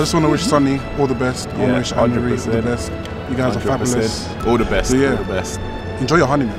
I just want to wish Sonnie all the best. I want to wish Ann Marie all the best. You guys are fabulous. All the best. So, yeah, all the best. Enjoy your honeymoon.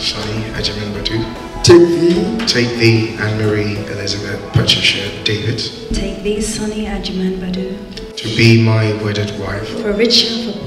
Sonnie Ajuman Badu. Take thee. Take thee, Ann Marie Elizabeth Patricia David. Take thee, Sonnie Ajuman Badu. To be my wedded wife. For rich and for